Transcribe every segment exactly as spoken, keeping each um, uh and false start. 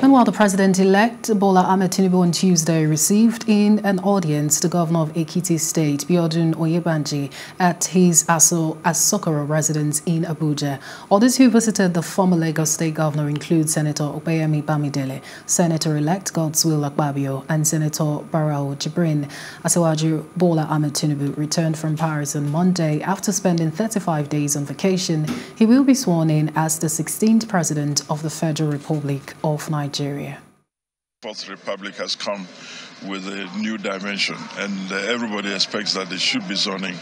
Meanwhile, the president-elect Bola Ahmed Tinubu on Tuesday received in an audience the governor of Ekiti State, Biodun Oyebanji, at his Aso Asokoro residence in Abuja. Others who visited the former Lagos State governor include Senator Obeyami Bamidele, Senator-elect Godswill Akpabio, and Senator Baro Jibrin. Asiwaju Bola Ahmed Tinubu returned from Paris on Monday after spending thirty-five days on vacation. He will be sworn in as the sixteenth president of the Federal Republic of Nigeria. Nigeria. The Fourth Republic has come with a new dimension, and uh, everybody expects that there should be zoning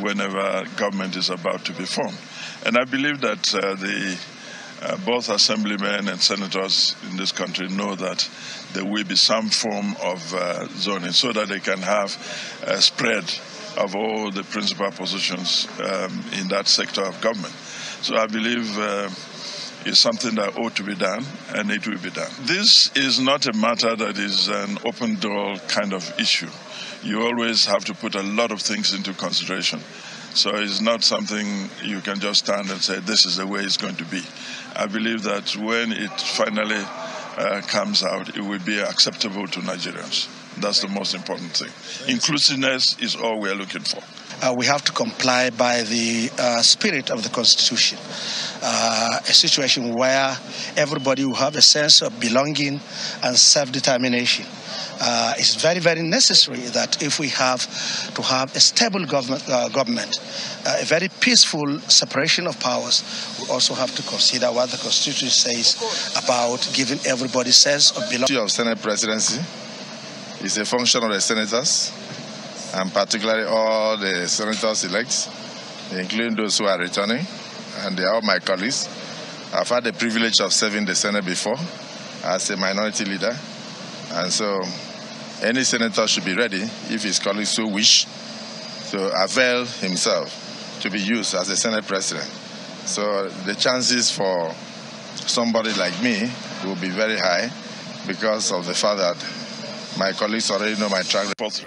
whenever government is about to be formed. And I believe that uh, the, uh, both assemblymen and senators in this country know that there will be some form of uh, zoning so that they can have a spread of all the principal positions um, in that sector of government. So I believe uh, is something that ought to be done, and it will be done. This is not a matter that is an open door kind of issue. You always have to put a lot of things into consideration. So it's not something you can just stand and say, this is the way it's going to be. I believe that when it finally uh, comes out, it will be acceptable to Nigerians. That's the most important thing. Inclusiveness is all we are looking for. Uh, we have to comply by the uh, spirit of the Constitution. Uh, a situation where everybody will have a sense of belonging and self-determination. Uh, it's very, very necessary that if we have to have a stable government, uh, government uh, a very peaceful separation of powers, we also have to consider what the Constitution says about giving everybody sense of belonging. Of Senate presidency is a function of the senators, and particularly all the senators-elect, including those who are returning, and they are all my colleagues. I've had the privilege of serving the Senate before as a minority leader, and so any senator should be ready, if his colleagues so wish, to avail himself to be used as a Senate president. So the chances for somebody like me will be very high because of the fact that my colleagues already know my track record.